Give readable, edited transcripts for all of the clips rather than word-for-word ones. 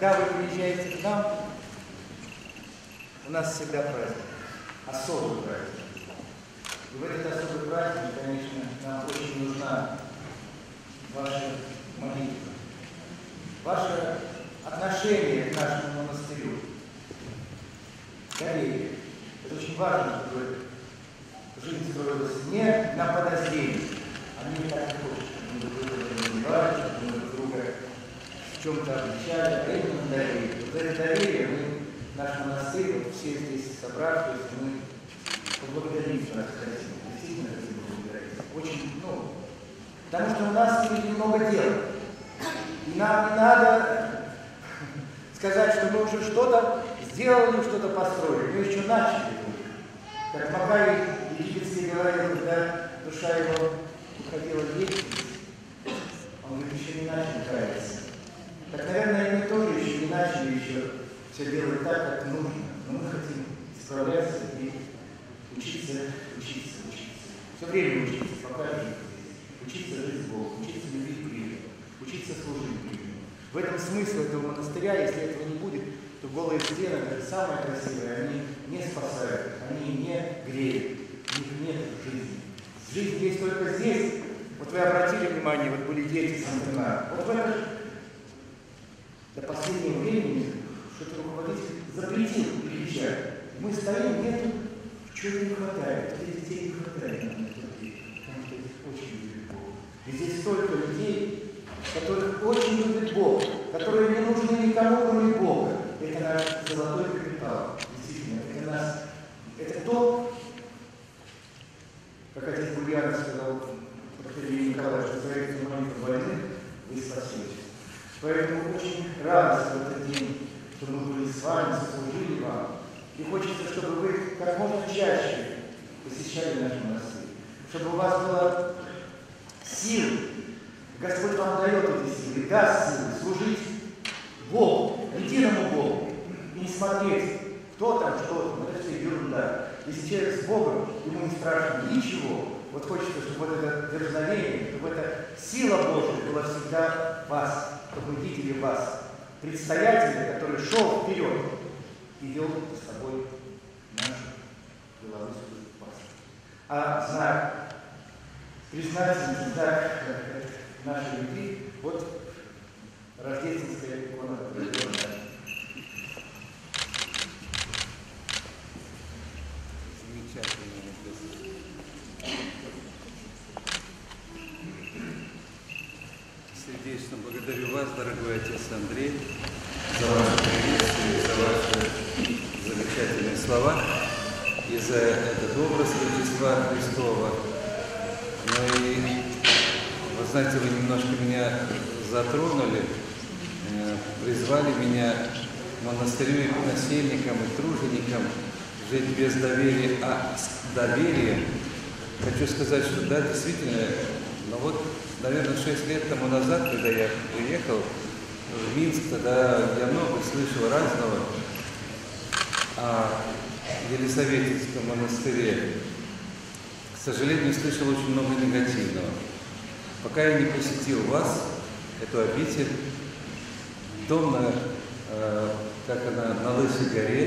Когда вы приезжаете к нам, у нас всегда праздник, особый праздник. И в этот особый праздник, конечно, нам очень нужна ваша молитва, ваше отношение к нашему монастырю, доверие. Это очень важно, чтобы жизнь строилась не на подозрении, они так не хочется, чтобы друг друга в чем-то обличали, а именно доверие. Вот это доверие мы, наш монастырь, вот все здесь собравшись, мы поблагодарим вас, действительно, очень много. Потому что у нас сегодня много дел. И нам не надо сказать, что мы уже что-то сделали, что-то построили. Мы еще начали. Как Макарий Египетский говорил, когда душа его уходила в вечность, он говорит, еще не начали каяться. Так, наверное, мы тоже еще не начали еще все делать так, как нужно. Но мы хотим исправляться и учиться. Все время учиться, пока жить. Учиться жить с Богом, учиться любить ближнего, учиться служить ближнему. В этом смысл этого монастыря, если этого не будет, то голые стены, даже самые красивые, они не спасают, они не греют, у них нет жизни. Жизнь есть только здесь. Вот вы обратили внимание, вот были дети Сантана. Вот в этом до последнего времени что-то руководитель запретил переезжать. Мы стоим, нету, чего не хватает, детей не хватает нам на тот день, потому что их очень любят. И здесь столько людей, которых очень любит Бог, которые не нужны никому, кроме Бога. Это наш золотой капитал, действительно. Это, это то, как отец Гульянов сказал, Патриарх Николай, что за эту молитву больных вы спасете. Поэтому очень радостно в этот день, что мы были с вами, сослужили вам. И хочется, чтобы вы как можно чаще посещали наши монастырь, чтобы у вас было силы. Господь вам дает эти силы, даст силы служить Богу, единому Богу, и не смотреть, кто там, что там, это все ерунда. Если человек с Богом, ему не страшно ничего, вот хочется, чтобы вот это дерзновение, чтобы эта сила Божья была всегда в вас, чтобы видели вас, предстоятеля, который шел вперед и вел с собой нашу белорусскую паству. А знак признательность за наши любви, вот рождественская икона. Сердечно благодарю вас, дорогой отец Андрей, за вашу прелестную, за ваши замечательные слова и за этот образ Рождества Христова. Ну и, вы знаете, вы немножко меня затронули, призвали меня к монастырю и к насельникам, и труженикам жить без доверия, а с доверием. Хочу сказать, что да, действительно, но вот, наверное, 6 лет тому назад, когда я приехал в Минск, тогда я много слышал разного о Елисаветинском монастыре. К сожалению, слышал очень много негативного. Пока я не посетил вас, эту обитель, дом на Лысой горе,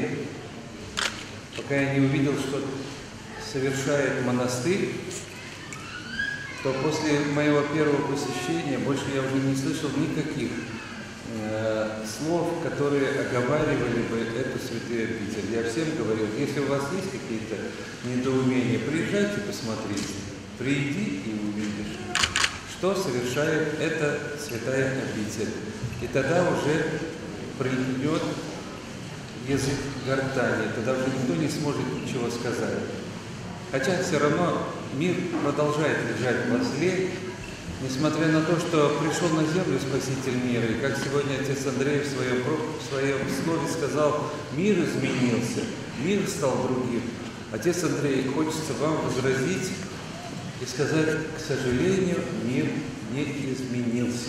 пока я не увидел, что совершает монастырь, то после моего первого посещения больше я уже не слышал никаких слов, которые оговаривали бы эту святую обитель. Я всем говорил, если у вас есть какие-то недоумения, приезжайте, посмотрите, приди и увидишь, что совершает эта святая обитель. И тогда уже придет язык гортани, тогда уже никто не сможет ничего сказать. Хотя все равно мир продолжает лежать во зле, несмотря на то, что пришел на землю Спаситель мира, и как сегодня отец Андрей в своем слове сказал, мир изменился, мир стал другим. Отец Андрей, хочется вам возразить и сказать, к сожалению, мир не изменился.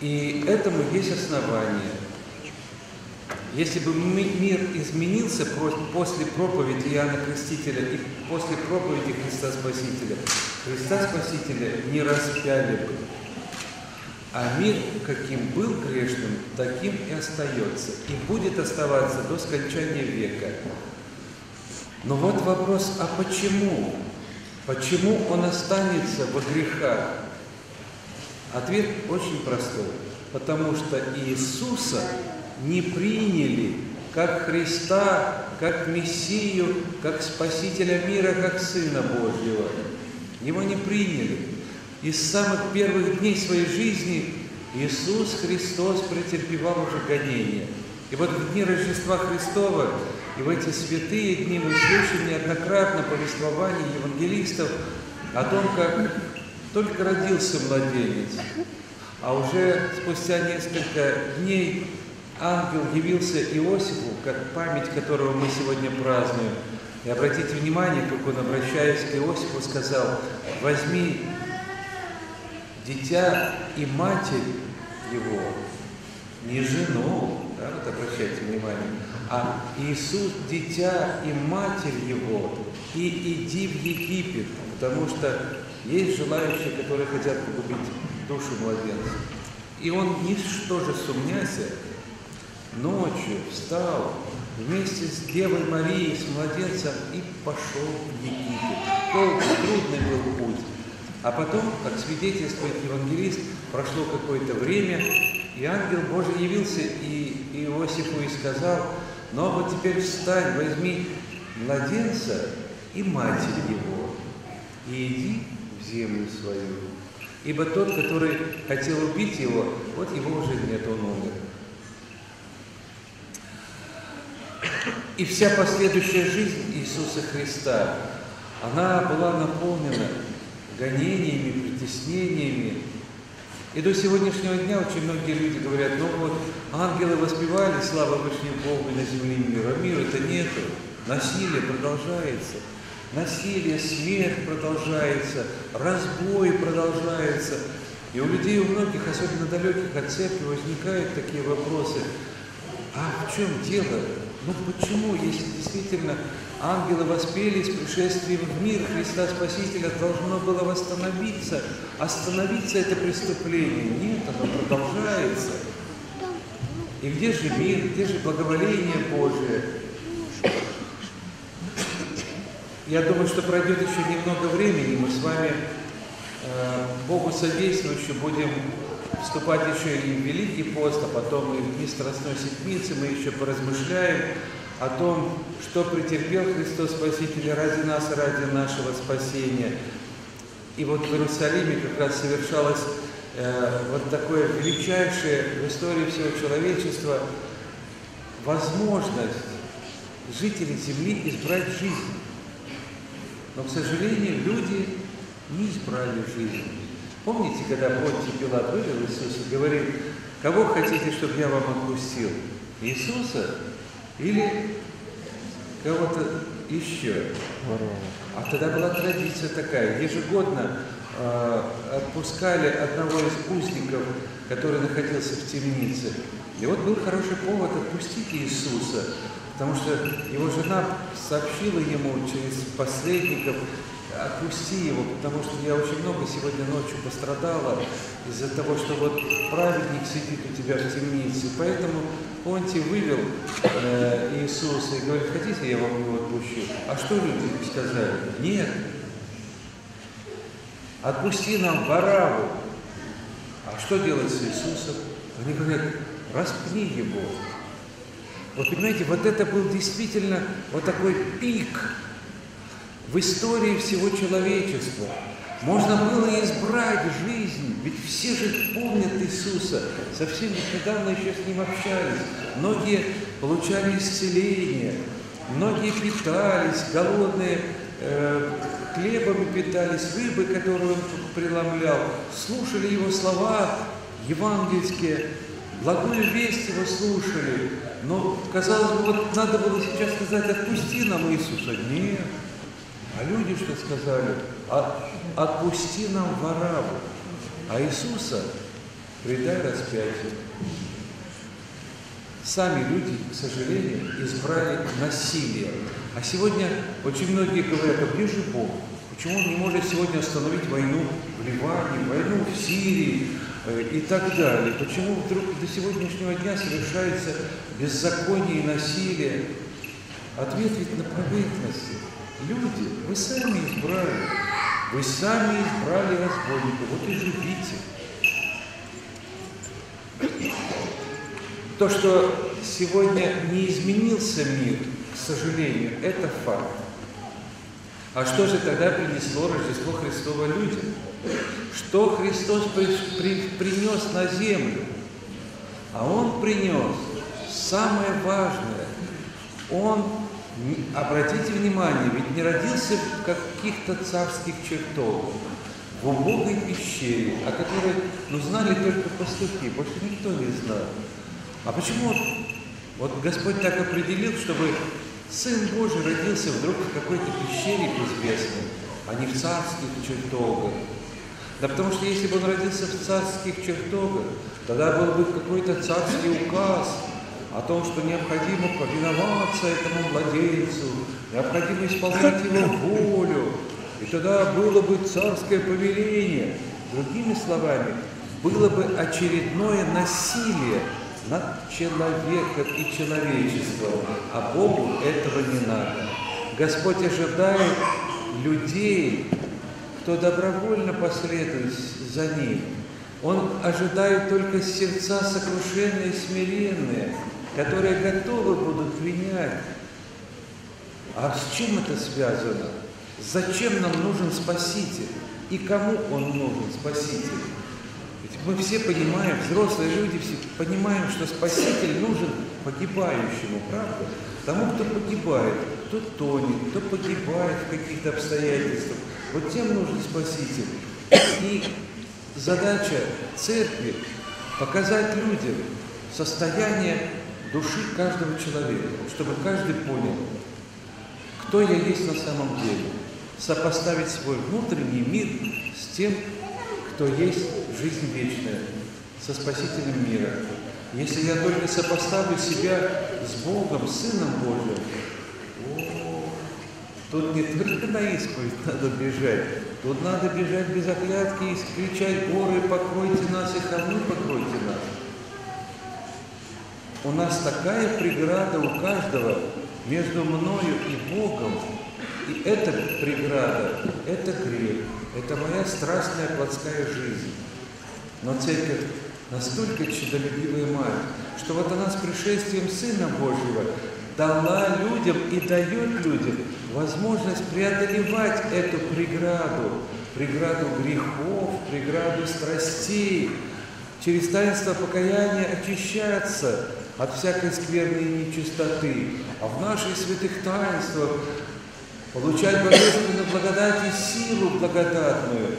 И этому есть основание. Если бы мир изменился после проповеди Иоанна Крестителя и после проповеди Христа Спасителя не распяли бы. А мир, каким был грешным, таким и остается, и будет оставаться до скончания века. Но вот вопрос, а почему? Почему он останется во грехах? Ответ очень простой. Потому что Иисуса не приняли как Христа, как Мессию, как Спасителя мира, как Сына Божьего. Его не приняли. Из самых первых дней своей жизни Иисус Христос претерпевал уже гонения. И вот в дни Рождества Христова и в эти святые дни мы слышим неоднократно повествование евангелистов о том, как только родился младенец, а уже спустя несколько дней ангел явился Иосифу, как память которого мы сегодня празднуем. И обратите внимание, как он, обращаясь к Иосифу, сказал: «Возьми дитя и матерь его, не жену», да, вот обращайте внимание, а Иисус, дитя и матерь его, и иди в Египет, потому что есть желающие, которые хотят погубить душу младенца. И он, ничто же сумняся, ночью встал вместе с Девой Марией, с младенцем, и пошел в Египет. Трудный был путь. А потом, как свидетельствует евангелист, прошло какое-то время, и ангел Божий явился и Иосифу и сказал: «Но вот теперь встань, возьми младенца и матерь его, и иди в землю свою. Ибо тот, который хотел убить его, вот его уже нет, он умер». И вся последующая жизнь Иисуса Христа, она была наполнена гонениями, притеснениями. И до сегодняшнего дня очень многие люди говорят: «Ну вот, ангелы воспевали славу Вышнего Бога на земле мира, а мира-то нету, насилие продолжается». Насилие, смерть продолжается, разбой продолжается. И у людей, у многих, особенно далеких от церкви, возникают такие вопросы: а в чем дело? Ну почему, если действительно ангелы воспели с пришествием в мир Христа Спасителя, должно было восстановиться, остановиться это преступление? Нет, оно продолжается. И где же мир, где же благоволение Божие? Я думаю, что пройдет еще немного времени, мы с вами, Богу содействующим, будем вступать еще и в Великий пост, а потом и в дни Страстной Седмицы. Мы еще поразмышляем о том, что претерпел Христос Спаситель ради нас, ради нашего спасения. И вот в Иерусалиме как раз совершалось вот такое величайшее в истории всего человечества возможность жителей земли избрать жизнь. Но, к сожалению, люди не избрали жизнь. Помните, когда Понтий Пилат вывел Иисуса, говорит: «Кого хотите, чтобы я вам отпустил? Иисуса или кого-то еще?» А тогда была традиция такая. Ежегодно отпускали одного из узников, который находился в темнице. И вот был хороший повод отпустить Иисуса. Потому что его жена сообщила ему через посредников: «Отпусти его, потому что я очень много сегодня ночью пострадала из-за того, что вот праведник сидит у тебя в темнице». Поэтому Понтий вывел Иисуса и говорит: «Хотите, я вам его отпущу?» А что люди сказали? «Нет. Отпусти нам Вараву». А что делать с Иисусом? Они говорят: «Распни его». Вот понимаете, вот это был действительно вот такой пик в истории всего человечества. Можно было избрать жизнь, ведь все же помнят Иисуса. Совсем недавно еще с Ним общались. Многие получали исцеление, многие питались, голодные хлебом питались, рыбы, которую Он преломлял, слушали Его слова евангельские, благую весть Его слушали. Но, казалось бы, вот надо было сейчас сказать: «Отпусти нам Иисуса». Нет. А люди что сказали? «Отпусти нам Вараву, а Иисуса предай распятию». Сами люди, к сожалению, избрали насилие. А сегодня очень многие говорят: «А где же Бог? Почему Он не может сегодня остановить войну в Ливане, войну в Сирии, и так далее. Почему вдруг до сегодняшнего дня совершается беззаконие и насилие? Ответ ведь на поверхности. Люди, вы сами избрали. Вы сами избрали разбойников. Вот и живите. То, что сегодня не изменился мир, к сожалению, это факт. А что же тогда принесло Рождество Христово людям? Что Христос принес на землю? А Он принес самое важное. Он, обратите внимание, ведь не родился в каких-то царских чертогах, в убогой пещере, о которой знали только пастухи, больше никто не знал. А почему вот Господь так определил, чтобы Сын Божий родился вдруг в какой-то пещере безвестной, а не в царских чертогах? Да потому что если бы Он родился в царских чертогах, тогда был бы какой-то царский указ о том, что необходимо повиноваться этому младенцу, необходимо исполнять Его волю, и тогда было бы царское повеление. Другими словами, было бы очередное насилие над человеком и человечеством, а Богу этого не надо. Господь ожидает людей, кто добровольно последует за Ним. Он ожидает только сердца сокрушенные и смиренные, которые готовы будут принять. А с чем это связано? Зачем нам нужен Спаситель? И кому Он нужен, Спаситель? Ведь мы все понимаем, взрослые люди все понимаем, что Спаситель нужен погибающему, правда? Тому, кто погибает, кто тонет, кто погибает в каких-то обстоятельствах. Вот тем нужен Спаситель. И задача Церкви – показать людям состояние души каждого человека, чтобы каждый понял, кто я есть на самом деле, сопоставить свой внутренний мир с тем, кто есть жизнь вечная, со Спасителем мира. Если я только сопоставлю себя с Богом, Сыном Божьим, тут не только на исповедь надо бежать, тут надо бежать без оглядки и кричать: «Горы, покройте нас, и холмы, покройте нас». У нас такая преграда у каждого между мною и Богом, и эта преграда, это грех, это моя страстная плотская жизнь. Но Церковь настолько чудолюбивая Мать, что вот она с пришествием Сына Божьего дала людям и дает людям возможность преодолевать эту преграду, преграду грехов, преграду страстей, через таинство покаяния очищаться от всякой скверной нечистоты, а в наших святых таинствах получать божественную благодать и силу благодатную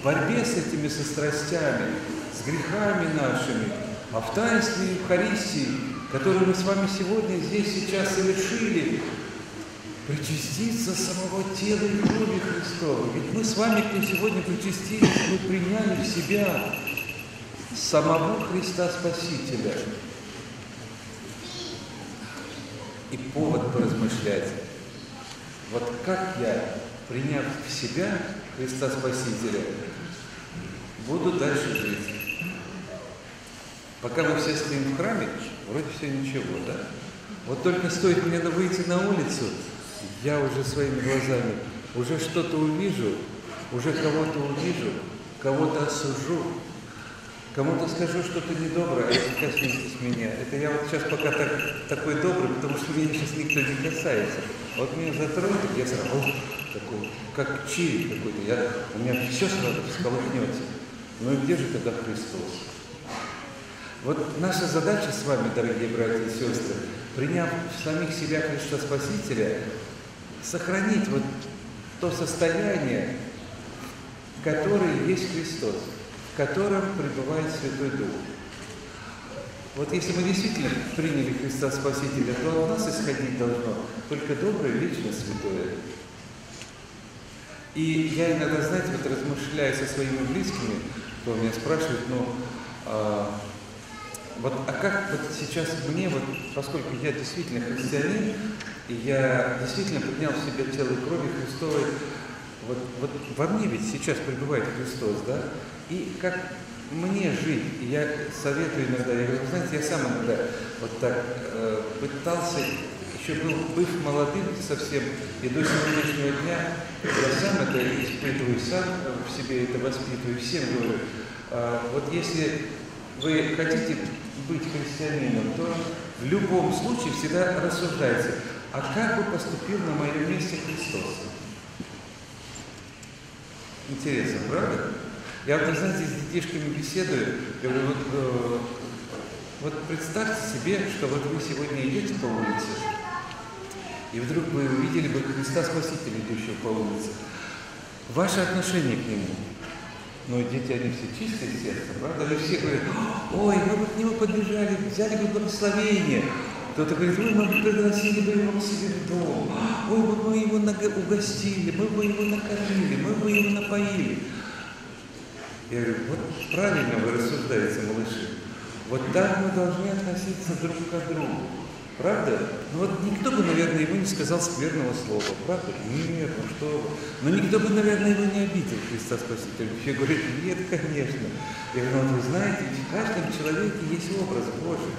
в борьбе с этими со страстями, с грехами нашими, а в таинстве Евхаристии, которую мы с вами сегодня здесь сейчас совершили, причаститься самого тела и крови Христова. Ведь мы с вами сегодня причастились, мы приняли в себя самого Христа Спасителя. И повод поразмышлять. Вот как я, приняв в себя Христа Спасителя, буду дальше жить. Пока мы все стоим в храме, вроде все ничего, да? Вот только стоит мне выйти на улицу, я уже своими глазами уже что-то увижу, уже кого-то увижу, кого-то осужу, кому-то скажу что-то недоброе, а не коснитесь меня. Это я вот сейчас пока такой добрый, потому что меня сейчас никто не касается. Вот меня затронут, я сразу такой, как чирик какой-то, у меня все сразу всколыхнется. Ну и где же тогда Христос? Вот наша задача с вами, дорогие братья и сестры, приняв в самих себя Христа Спасителя, сохранить вот то состояние, которое есть Христос, в котором пребывает Святой Дух. Вот если мы действительно приняли Христа Спасителя, то от нас исходить должно только доброе, вечно святое. И я иногда, знаете, вот размышляя со своими близкими, кто меня спрашивает, а как вот сейчас мне, вот поскольку я действительно христианин, и я действительно поднял в себе тело и крови Христовой, вот во мне ведь сейчас пребывает Христос, да? И как мне жить. И я советую иногда, я говорю, знаете, я сам иногда вот так пытался, еще был, быв молодым совсем, и до сегодняшнего дня я сам это испытываю, сам в себе это воспитываю, всем говорю, вот если вы хотите быть христианином, то в любом случае всегда рассуждайте, а как бы поступил на моем месте Христос? Интересно, правда? Я вот, знаете, с детишками беседую, говорю, вот представьте себе, что вот вы сегодня идете по улице, и вдруг вы увидели бы Христа Спасителя, идущего по улице. Ваше отношение к Нему. Но дети, они все чистые сердцем, правда? Они все говорят, ой, мы бы к Нему подбежали, взяли бы благословение. Кто-то говорит, ой, мы бы пригласили бы Его к себе в дом, ой, мы бы Его угостили, мы бы Его накормили, мы бы Его напоили. Я говорю, вот правильно вы рассуждаете, малыши. Вот так мы должны относиться друг к другу. Правда? Ну вот никто бы, наверное, ему не сказал скверного слова. Правда? Нет, ну что вы. Но никто бы, наверное, его не обидел, Христа Спасителя. Я говорю, нет, конечно. Я говорю, ну вы знаете, в каждом человеке есть образ Божий.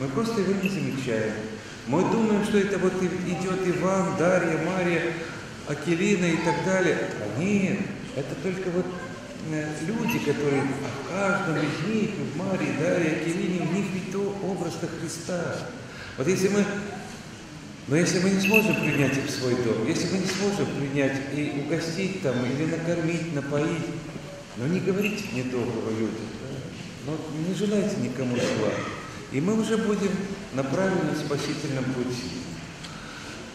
Мы просто его не замечаем. Мы думаем, что это вот идет Иван, Дарья, Мария, Акелина и так далее. А нет, это только вот... Люди, которые в каждом из них, в Марии, Дарье, Акелине, у них ведь то образ-то Христа. Вот если мы, но если мы не сможем принять их в свой дом, если мы не сможем принять и угостить там, или накормить, напоить, но не говорите недоброго людям, но не желайте никому зла. И мы уже будем на правильном спасительном пути.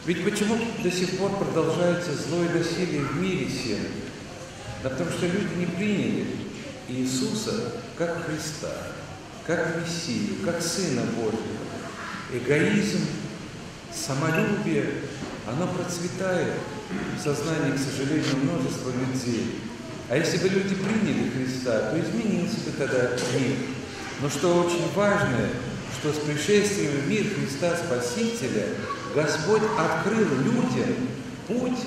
Ведь почему до сих пор продолжается зло и насилие в мире всем? Да потому что люди не приняли Иисуса как Христа, как Мессию, как Сына Божьего. Эгоизм, самолюбие, оно процветает в сознании, к сожалению, множества людей. А если бы люди приняли Христа, то изменился бы тогда мир. Но что очень важное, что с пришествием в мир Христа Спасителя Господь открыл людям путь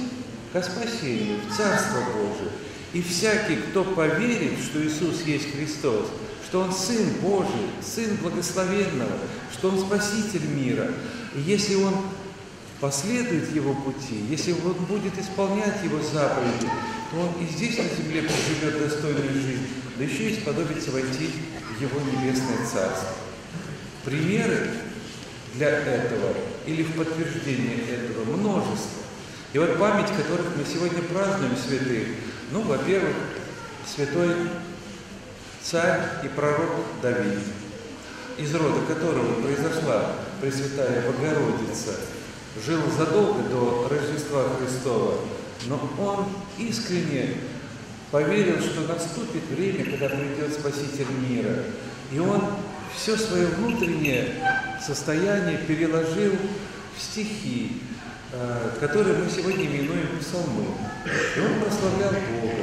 ко спасению, в Царство Божие. И всякий, кто поверит, что Иисус есть Христос, что Он Сын Божий, Сын Благословенного, что Он Спаситель мира, и если он последует Его пути, если он будет исполнять Его заповеди, то он и здесь на земле проживет достойную жизнь, да еще и сподобится войти в Его небесное Царство. Примеры для этого или в подтверждение этого множество. И вот память, которых мы сегодня празднуем, святых, ну, во-первых, святой царь и пророк Давид, из рода которого произошла Пресвятая Богородица, жил задолго до Рождества Христова, но он искренне поверил, что наступит время, когда придет Спаситель мира. И он все свое внутреннее состояние переложил в стихи, которые мы сегодня именуем псалмы. И он прославлял Бога.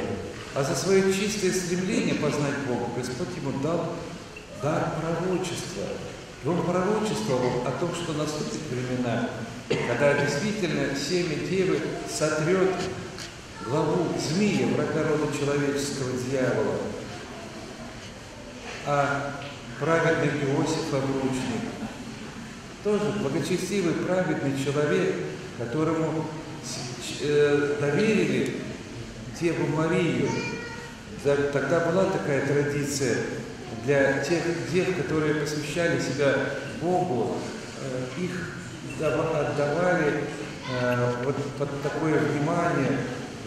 А за свое чистое стремление познать Бога Господь ему дал дар пророчества. И он пророчествовал о том, что наступит времена, когда действительно семя Девы сотрет главу змея, врага рода человеческого, дьявола. А праведный Иосиф Обручник, тоже благочестивый, праведный человек, которому доверили Деву Марию. Тогда была такая традиция для тех дев, которые посвящали себя Богу, их отдавали вот под такое внимание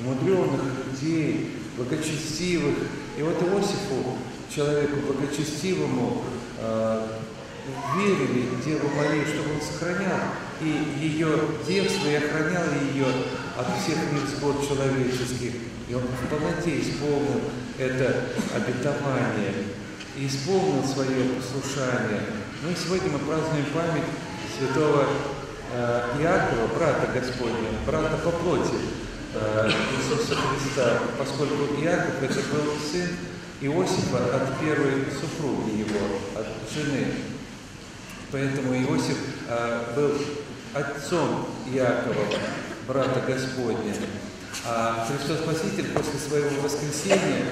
мудреных людей, благочестивых. И вот Иосифу, человеку благочестивому, верили Деву Марию, чтобы он сохранял и ее девство, и охранял ее от всех невзгод человеческих. И он в полноте исполнил это обетование, и исполнил свое послушание. Ну и сегодня мы празднуем память святого Иакова, брата Господня, брата по плоти Иисуса Христа, поскольку Иаков – это был сын Иосифа от первой супруги его, от жены. Поэтому Иосиф был отцом Иакова, брата Господня. Христос Спаситель после своего воскресения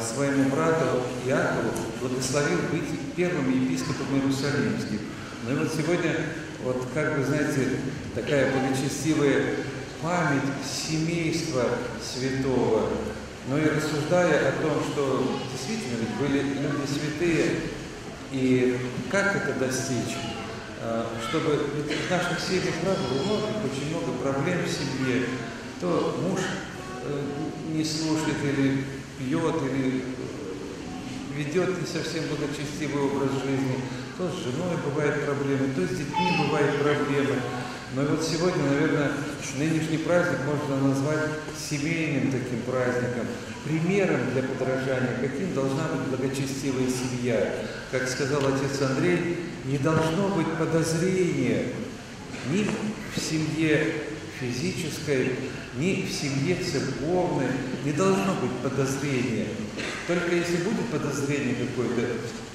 своему брату Иакову благословил быть первым епископом Иерусалимским. Ну и вот сегодня, вот как вы знаете, такая благочестивая память семейства святого. Но и рассуждая о том, что действительно ведь были люди святые, и как это достичь, чтобы в наших семьях, правда, очень много проблем в семье. То муж не слушает, или пьет, или ведет не совсем благочестивый образ жизни, то с женой бывают проблемы, то с детьми бывают проблемы. Но вот сегодня, наверное, нынешний праздник можно назвать семейным таким праздником, примером для подражания, каким должна быть благочестивая семья. Как сказал отец Андрей, не должно быть подозрения ни в семье физической, ни в семье церковной, не должно быть подозрения. Только если будет подозрение какое-то,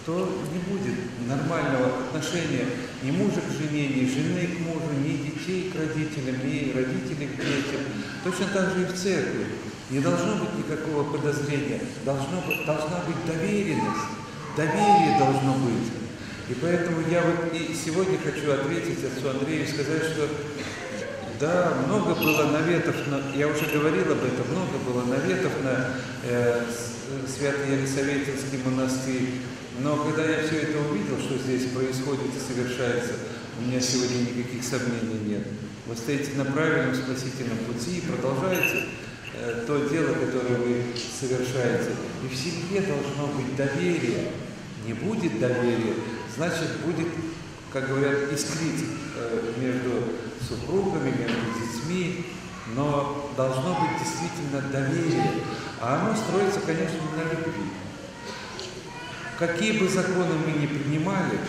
то не будет нормального отношения ни мужа к жене, ни жены к мужу, ни детей к родителям, ни родителей к детям. Точно так же и в церкви. Не должно быть никакого подозрения, должна быть доверенность, доверие должно быть. И поэтому я вот и сегодня хочу ответить отцу Андрею и сказать, что да, много было наветов, я уже говорил об этом, много было наветов на Свято-Елисаветинский монастырь. Но когда я все это увидел, что здесь происходит и совершается, у меня сегодня никаких сомнений нет. Вы стоите на правильном спасительном пути и продолжаете то дело, которое вы совершаете. И в семье должно быть доверие. Не будет доверия, значит будет, как говорят, искрить между супругами, между детьми, но должно быть действительно доверие. А оно строится, конечно, на любви. Какие бы законы мы ни принимали,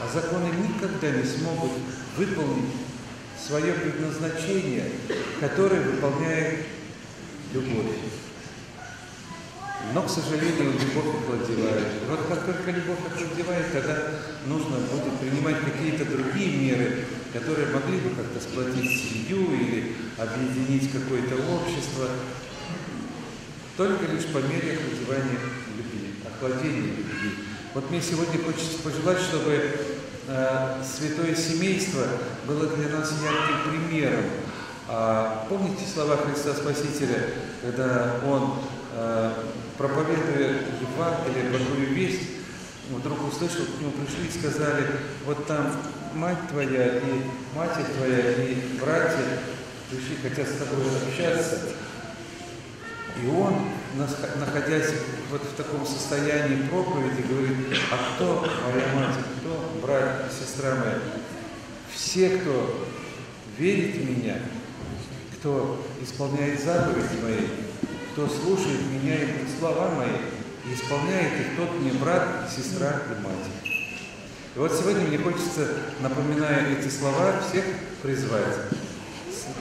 а законы никогда не смогут выполнить свое предназначение, которое выполняет любовь. Но, к сожалению, любовь охладевает. Вот как только любовь охладевает, тогда нужно будет принимать какие-то другие меры, которые могли бы как-то сплотить семью или объединить какое-то общество. Только лишь по мере охладевания любви, охладения любви. Вот мне сегодня хочется пожелать, чтобы святое семейство было для нас ярким примером. Помните слова Христа Спасителя, когда Он, проповедуя Евангелие, благую весть, вдруг услышал, к нему пришли и сказали: вот там мать твоя и матерь твоя и братья пришли, хотят с тобой общаться. И он, находясь вот в таком состоянии проповеди, говорит: а кто моя мать, кто брат и сестра моя? Все, кто верит в меня, кто исполняет заповеди мои, кто слушает меня и слова мои, и исполняет их, тот мне брат, сестра и мать. И вот сегодня мне хочется, напоминая эти слова, всех призвать.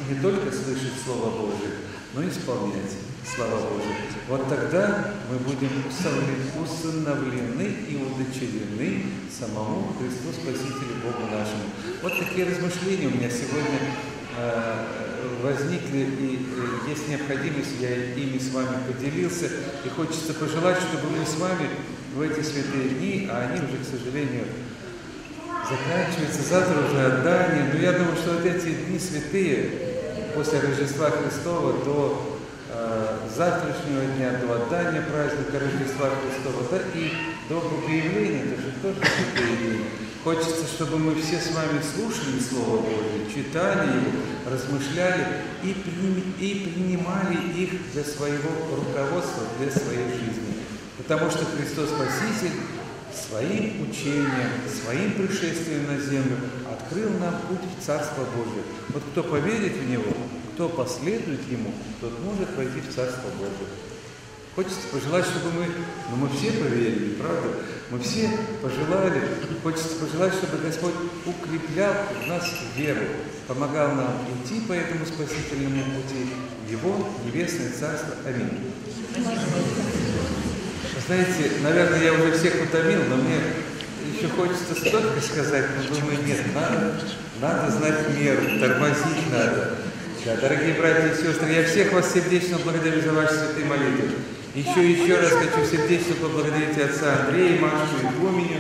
Не только слышать Слово Божие, но и исполнять слова Божие. Вот тогда мы будем усыновлены и удочерены самому Христу Спасителю Богу нашему. Вот такие размышления у меня сегодня возникли, и есть необходимость, я ими с вами поделился. И хочется пожелать, чтобы мы с вами в эти святые дни, а они уже, к сожалению, заканчиваются, завтра уже отдание. Но я думаю, что вот эти дни святые, после Рождества Христова до завтрашнего дня, до отдания праздника Рождества Христова, да и до Богоявления, это же тоже святые дни. Хочется, чтобы мы все с вами слушали Слово Божие, читали его, размышляли и принимали их для своего руководства, для своей жизни. Потому что Христос Спаситель своим учением, своим пришествием на землю открыл нам путь в Царство Божие. Вот кто поверит в Него, кто последует Ему, тот может войти в Царство Божие. Хочется пожелать, чтобы мы все поверили, правда? Мы все пожелали, хочется пожелать, чтобы Господь укреплял в нас веру, помогал нам идти по этому спасительному пути в Его небесное Царство. Аминь. Знаете, наверное, я уже всех утомил, но мне еще хочется столько сказать, но думаю, нет, надо знать меру, тормозить надо. Да, дорогие братья и сестры, я всех вас сердечно благодарю за ваши святые молитвы. Еще раз хочу сердечно поблагодарить отца Андрея, Машу, Игуменю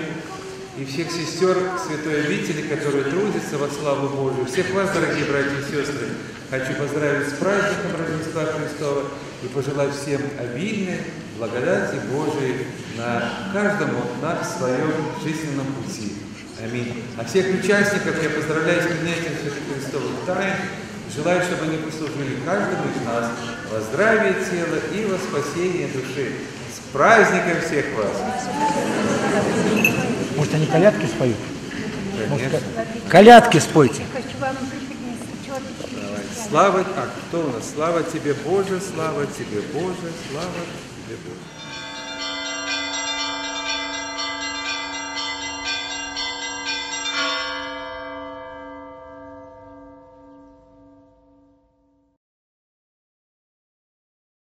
и всех сестер святой обители, которые трудятся во славу Божию. Всех вас, дорогие братья и сестры, хочу поздравить с праздником Рождества Христова и пожелать всем обильной благодати Божией на каждом своем жизненном пути. Аминь. А всех участников я поздравляю с принятием святых Христовых тайн. Желаю, чтобы они послужили каждому из нас во здравие тела и во спасение души. С праздником всех вас! Может, они колядки споют? Может, колядки спойте! Слава, кто у нас? Слава тебе, Боже, слава тебе, Боже, слава тебе, Боже.